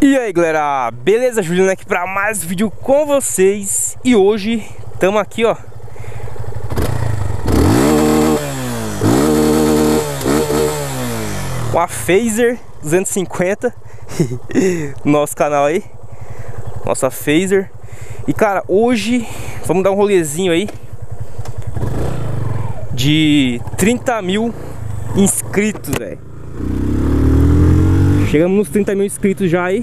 E aí galera, beleza? Juliano aqui para mais vídeo com vocês. E hoje estamos aqui, ó, com a Fazer 250 nosso canal aí, nossa Fazer. E cara, hoje vamos dar um rolezinho aí de 30 mil inscritos, velho. Chegamos nos 30 mil inscritos já aí.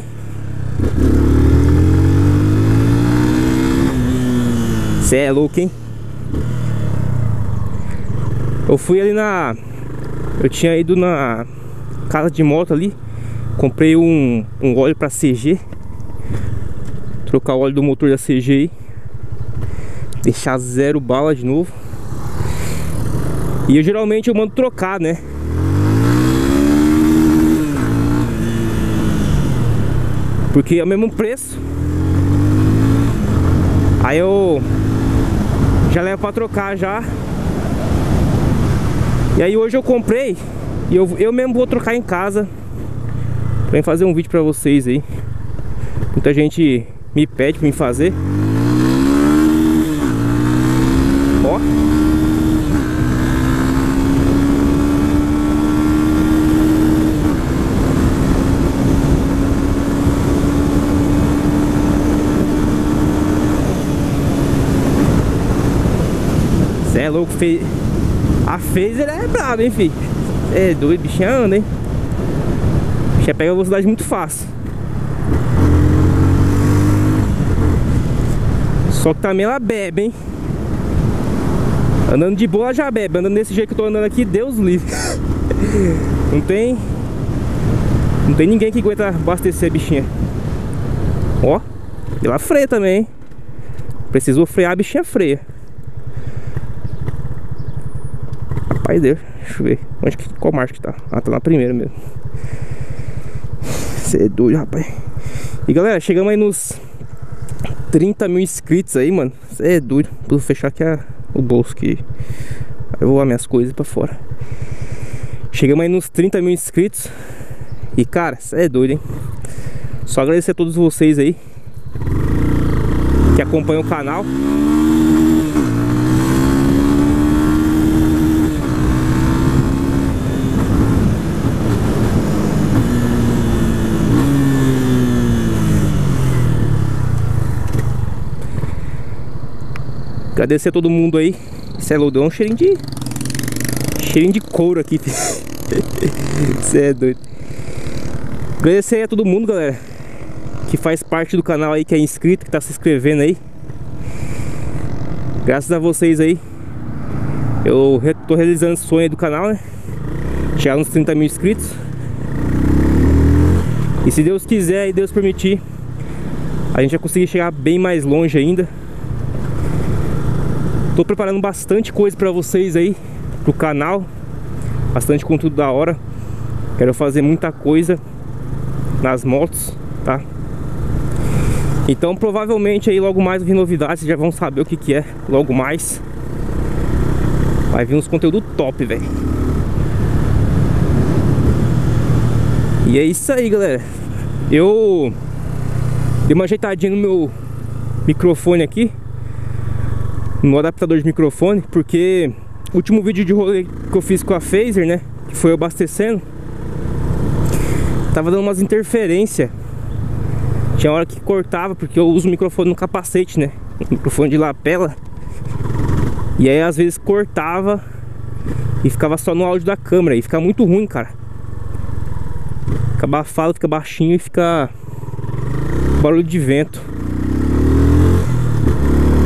Cê é louco, hein? Eu fui ali na... Eu tinha ido na casa de moto ali. Comprei um óleo pra CG. Trocar o óleo do motor da CG aí. Deixar zero bala de novo. E eu geralmente eu mando trocar, né? Porque é o mesmo preço. Aí eu já levo pra trocar já. E aí hoje eu comprei. E eu mesmo vou trocar em casa. Pra fazer um vídeo pra vocês aí. Muita gente me pede pra mim fazer. Ó. É louco, a Fazer é brava, hein, filho? É doido, bichinha anda, hein? Bichinha pega velocidade muito fácil. Só que também ela bebe, hein? Andando de boa ela já bebe. Andando desse jeito que eu tô andando aqui, Deus livre. Não tem ninguém que aguenta abastecer a bichinha. Ó, e ela freia também, hein? Precisou frear, a bichinha freia. Rapaz, deixa eu ver. Onde que, qual marcha que tá? Ah, tá na primeira mesmo. Você é doido, rapaz. E galera, chegamos aí nos 30 mil inscritos aí, mano. Você é doido. Vou fechar aqui o bolso que eu vou voar minhas coisas pra fora. Chegamos aí nos 30 mil inscritos. E cara, você é doido, hein? Só agradecer a todos vocês aí que acompanham o canal. Agradecer a todo mundo aí. Isso é lodão, cheirinho de couro aqui. Isso é doido. Agradecer aí a todo mundo, galera, que faz parte do canal aí, que é inscrito, que tá se inscrevendo aí. Graças a vocês aí eu tô realizando o sonho do canal, né? Chegar uns 30 mil inscritos. E se Deus quiser e Deus permitir, a gente vai conseguir chegar bem mais longe ainda. Tô preparando bastante coisa pra vocês aí, pro canal. Bastante conteúdo da hora. Quero fazer muita coisa nas motos, tá? Então provavelmente aí logo mais vir novidades. Vocês já vão saber o que é logo mais. Vai vir uns conteúdos top, velho. E é isso aí, galera. Eu dei uma ajeitadinha no meu microfone aqui, no adaptador de microfone, porque o último vídeo de rolê que eu fiz com a Fazer, né, que foi eu abastecendo, tava dando umas interferências. Tinha hora que cortava, porque eu uso o microfone no capacete, né, microfone de lapela. E aí às vezes cortava e ficava só no áudio da câmera. E fica muito ruim, cara. Fica abafado, fica baixinho e fica barulho de vento.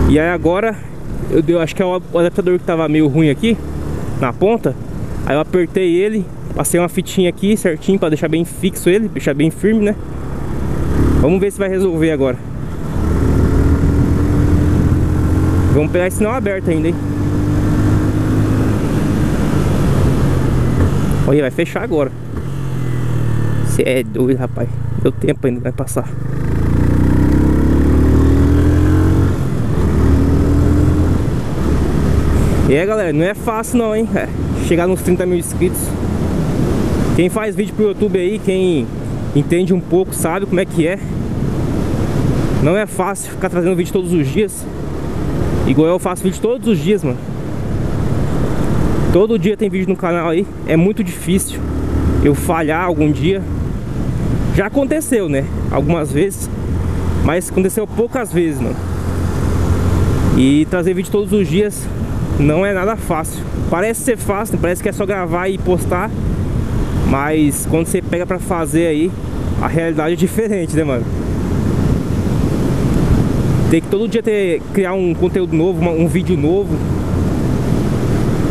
E aí agora eu acho que é o adaptador que tava meio ruim aqui na ponta. Aí eu apertei ele, passei uma fitinha aqui certinho pra deixar bem fixo ele, deixar bem firme, né? Vamos ver se vai resolver agora. Vamos pegar esse sinal aberto ainda, hein? Olha, vai fechar agora. Você é doido, rapaz. Deu tempo ainda, vai passar. E é, galera, não é fácil não, hein? Chegar nos 30 mil inscritos. Quem faz vídeo pro YouTube aí, quem entende um pouco, sabe como é que é. Não é fácil ficar trazendo vídeo todos os dias, igual eu faço vídeo todos os dias, mano. Todo dia tem vídeo no canal aí. É muito difícil eu falhar algum dia. Já aconteceu, né? Algumas vezes. Mas aconteceu poucas vezes, mano. E trazer vídeo todos os dias não é nada fácil. Parece ser fácil, parece que é só gravar e postar. Mas quando você pega pra fazer aí, a realidade é diferente, né, mano? Tem que todo dia criar um conteúdo novo, um vídeo novo.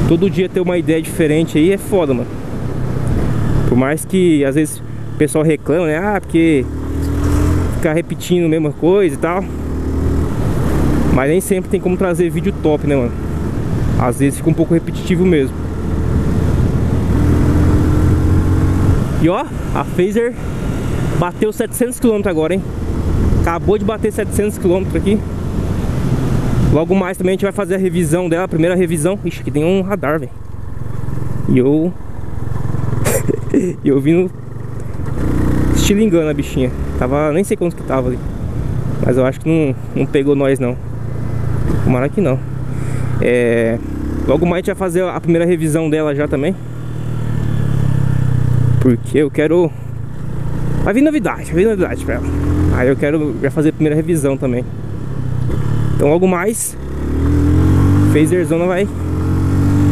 Todo dia ter uma ideia diferente aí é foda, mano. Por mais que às vezes o pessoal reclama, né? Ah, porque ficar repetindo a mesma coisa e tal. Mas nem sempre tem como trazer vídeo top, né, mano? Às vezes fica um pouco repetitivo mesmo. E ó, a Fazer bateu 700 km agora, hein? Acabou de bater 700 km aqui. Logo mais também a gente vai fazer a revisão dela, a primeira revisão. Ixi, aqui tem um radar, velho. E eu... eu vindo estilingando a bichinha. Tava... nem sei quanto que tava ali. Mas eu acho que não pegou nós, não. Tomara que não. É... logo mais a gente vai fazer a primeira revisão dela já também. Porque eu quero... vai vir novidade pra ela. Aí eu quero já fazer a primeira revisão também. Então logo mais Fazerzona vai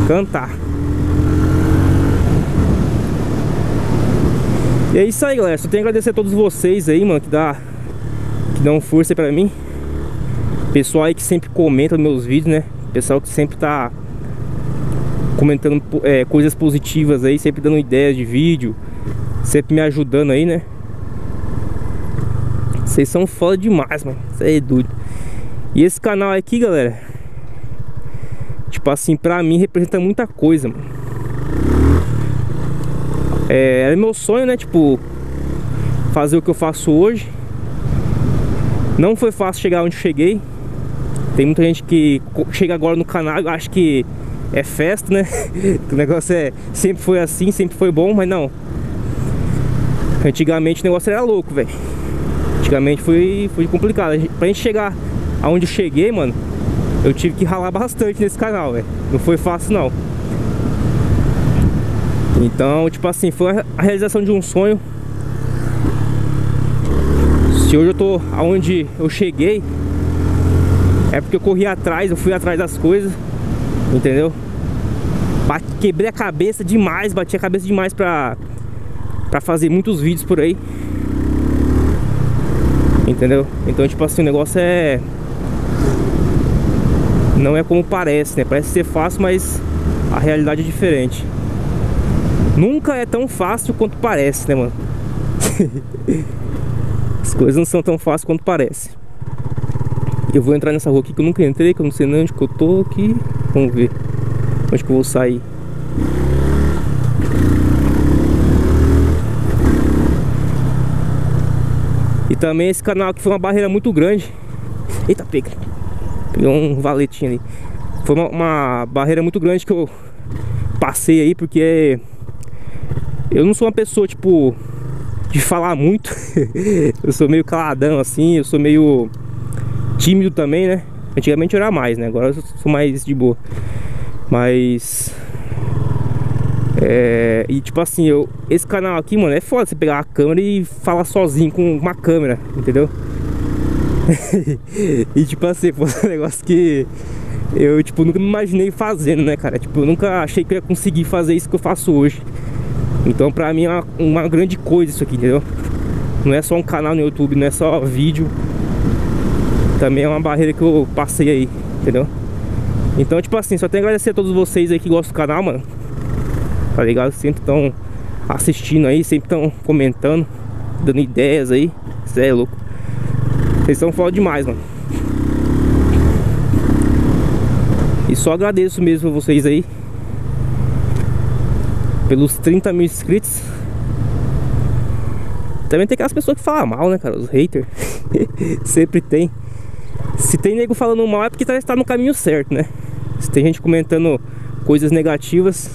cantar. E é isso aí, galera. Só tenho a agradecer a todos vocês aí, mano, que dão força pra mim. Pessoal aí que sempre comenta meus vídeos, né? Pessoal que sempre tá comentando coisas positivas aí, sempre dando ideias de vídeo, sempre me ajudando aí, né? Vocês são foda demais, mano. Isso aí é doido. E esse canal aqui, galera, tipo assim, pra mim representa muita coisa, mano. Era meu sonho, né, tipo, fazer o que eu faço hoje. Não foi fácil chegar onde cheguei. Tem muita gente que chega agora no canal, acha que é festa, né? Que o negócio sempre foi assim, sempre foi bom, mas não. Antigamente o negócio era louco, velho. Antigamente foi complicado. Pra gente chegar aonde eu cheguei, mano, eu tive que ralar bastante nesse canal, velho. Não foi fácil, não. Então, tipo assim, foi a realização de um sonho. Se hoje eu tô aonde eu cheguei, é porque eu corri atrás, eu fui atrás das coisas, entendeu? Quebrei a cabeça demais, bati a cabeça demais pra fazer muitos vídeos por aí, entendeu? Então, tipo assim, o negócio não é como parece, né? Parece ser fácil, mas a realidade é diferente. Nunca é tão fácil quanto parece, né, mano? As coisas não são tão fáceis quanto parece. Eu vou entrar nessa rua aqui que eu nunca entrei, que eu não sei nem onde que eu tô aqui. Vamos ver onde que eu vou sair. E também esse canal aqui foi uma barreira muito grande. Eita, pega! Pegou um valetinho ali. Foi uma barreira muito grande que eu passei aí, porque eu não sou uma pessoa, tipo, de falar muito. Eu sou meio caladão, assim. Eu sou meio tímido também, né? Antigamente eu era mais, né? Agora eu sou mais de boa. Mas... e tipo assim, esse canal aqui, mano, é foda você pegar a câmera e falar sozinho com uma câmera, entendeu? E tipo assim, foi um negócio que eu, tipo, nunca me imaginei fazendo, né, cara? Tipo, eu nunca achei que eu ia conseguir fazer isso que eu faço hoje. Então pra mim é uma grande coisa isso aqui, entendeu? Não é só um canal no YouTube, não é só vídeo. Também é uma barreira que eu passei aí, entendeu? Então, tipo assim, só tenho a agradecer a todos vocês aí que gostam do canal, mano. Tá ligado? Sempre estão assistindo aí, sempre estão comentando, dando ideias aí. Isso é louco. Vocês são foda demais, mano. E só agradeço mesmo a vocês aí pelos 30 mil inscritos. Também tem aquelas pessoas que falam mal, né, cara? Os haters. Sempre tem. Se tem nego falando mal é porque tá no caminho certo, né? Se tem gente comentando coisas negativas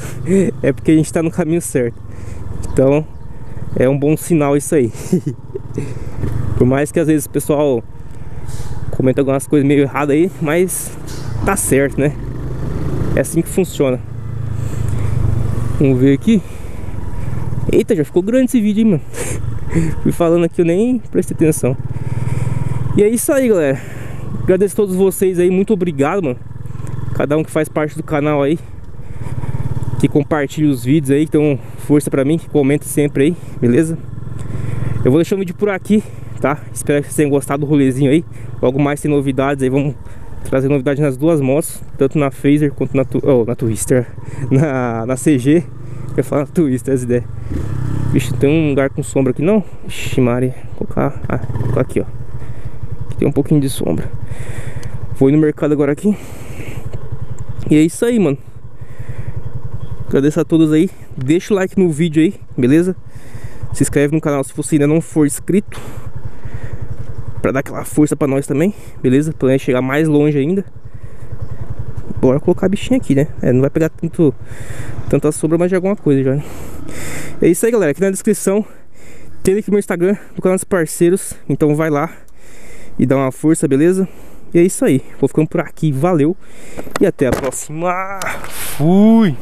é porque a gente tá no caminho certo. Então, é um bom sinal isso aí. Por mais que às vezes o pessoal comenta algumas coisas meio erradas aí, mas tá certo, né? É assim que funciona. Vamos ver aqui. Eita, já ficou grande esse vídeo, hein, mano. Fui falando aqui, eu nem prestei atenção. E é isso aí, galera. Agradeço a todos vocês aí, muito obrigado, mano. Cada um que faz parte do canal aí, que compartilha os vídeos aí, que dão força pra mim, que comenta sempre aí, beleza? Eu vou deixar o vídeo por aqui, tá? Espero que vocês tenham gostado do rolezinho aí. Logo mais tem novidades aí, vamos trazer novidades nas duas motos, tanto na Fazer quanto na Twister, na CG. Eu ia falar na Twister, essa ideia. Vixe, tem um lugar com sombra aqui não? Vixe, Maria, vou colocar, vou colocar aqui, ó. Aqui tem um pouquinho de sombra. Vou ir no mercado agora aqui. E é isso aí, mano. Agradeço a todos aí. Deixa o like no vídeo aí, beleza? Se inscreve no canal se você ainda não for inscrito, pra dar aquela força pra nós também, beleza? Pra gente chegar mais longe ainda. Bora colocar a bichinha aqui, né? É, não vai pegar tanta sombra, mas já alguma coisa já, né? É isso aí, galera. Aqui na descrição tem aqui meu Instagram, do canal dos parceiros. Então vai lá e dá uma força, beleza? E é isso aí. Vou ficando por aqui. Valeu. E até a próxima. Fui!